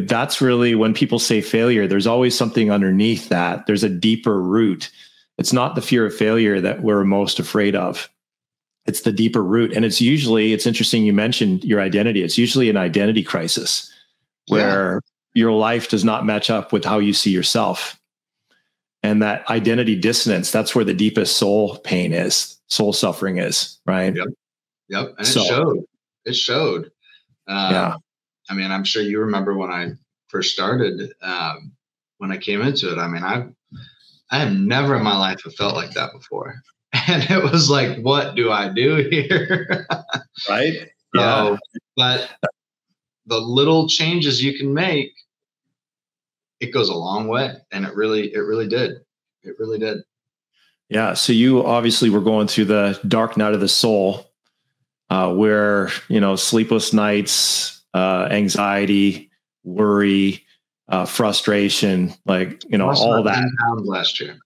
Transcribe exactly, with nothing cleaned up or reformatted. that's really when people say failure, there's always something underneath that. There's a deeper root. It's not the fear of failure that we're most afraid of. It's the deeper root. And it's usually, it's interesting you mentioned your identity. It's usually an identity crisis where yeah. your life does not match up with how you see yourself. And that identity dissonance, that's where the deepest soul pain is, soul suffering is, right? Yep. Yep. And so, it showed. It showed. Um, yeah. I mean, I'm sure you remember when I first started, um, when I came into it. I mean, I I have never in my life have felt like that before. And it was like, what do I do here? Right? Yeah. So, but the little changes you can make, it goes a long way. And it really, it really did. It really did. Yeah. So you obviously were going through the dark night of the soul, uh, where, you know, sleepless nights, uh, anxiety, worry, uh, frustration, like, you know, all that. Last year.